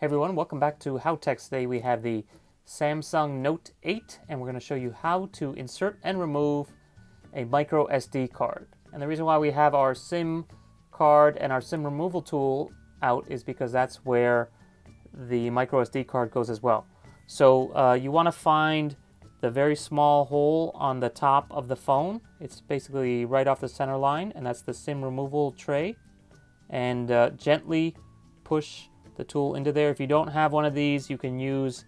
Hey everyone, welcome back to HowTech. Today we have the Samsung Note 8 and we're going to show you how to insert and remove a microSD card. And the reason why we have our SIM card and our SIM removal tool out is because that's where the microSD card goes as well. So you want to find the very small hole on the top of the phone. It's basically right off the center line, and that's the SIM removal tray. And gently push the tool into there. If you don't have one of these, you can use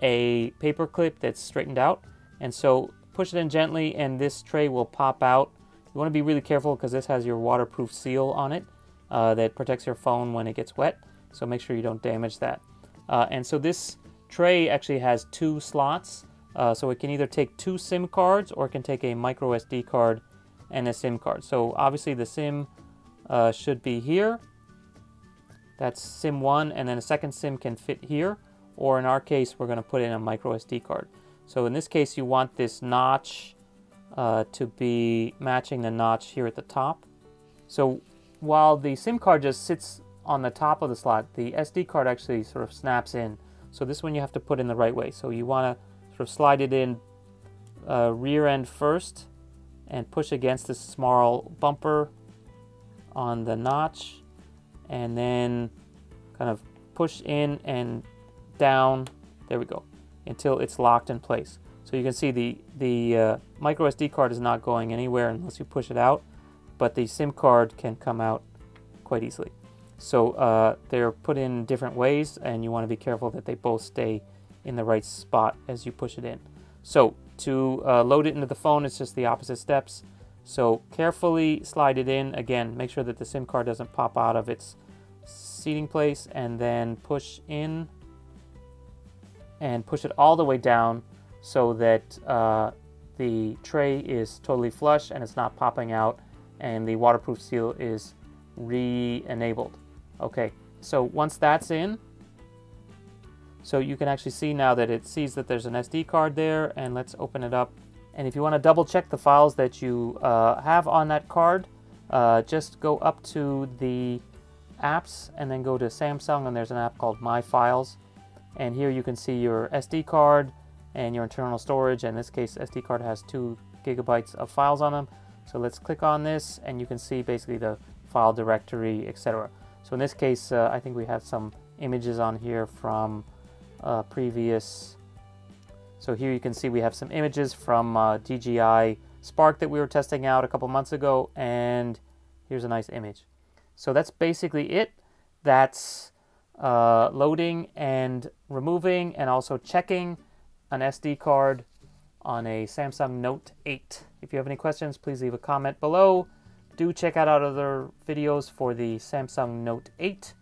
a paper clip that's straightened out. And so push it in gently and this tray will pop out. You want to be really careful because this has your waterproof seal on it that protects your phone when it gets wet. So make sure you don't damage that. And so this tray actually has two slots. So it can either take two SIM cards or it can take a microSD card and a SIM card. So obviously the SIM should be here. That's SIM 1, and then a second SIM can fit here, or in our case, we're going to put in a microSD card. So in this case, you want this notch to be matching the notch here at the top. So while the SIM card just sits on the top of the slot, the SD card actually sort of snaps in. So this one you have to put in the right way. So you want to sort of slide it in rear end first and push against this small bumper on the notch, and then kind of push in and down, there we go, until it's locked in place. So you can see the microSD card is not going anywhere unless you push it out, but the SIM card can come out quite easily. So they're put in different ways, and you want to be careful that they both stay in the right spot as you push it in. So to load it into the phone, it's just the opposite steps. So carefully slide it in. Again, make sure that the SIM card doesn't pop out of its seating place, and then push in and push it all the way down so that the tray is totally flush and it's not popping out and the waterproof seal is re-enabled. Okay, so once that's in, so you can actually see now that it sees that there's an SD card there, and let's open it up. And if you want to double check the files that you have on that card, just go up to the apps and then go to Samsung, and there's an app called My Files. And here you can see your SD card and your internal storage. In this case, SD card has 2 gigabytes of files on them. So let's click on this and you can see basically the file directory, etc. So in this case, I think we have some images on here from previous. So here you can see we have some images from DJI Spark that we were testing out a couple months ago, and here's a nice image. So that's basically it. That's loading and removing and also checking an SD card on a Samsung Note 8. If you have any questions, please leave a comment below. Do check out our other videos for the Samsung Note 8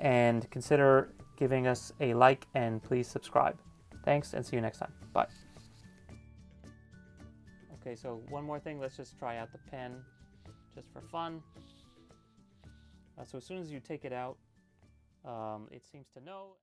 and consider giving us a like, and please subscribe. Thanks, and see you next time. Bye. Okay, so one more thing. Let's just try out the pen just for fun. So as soon as you take it out, it seems to know.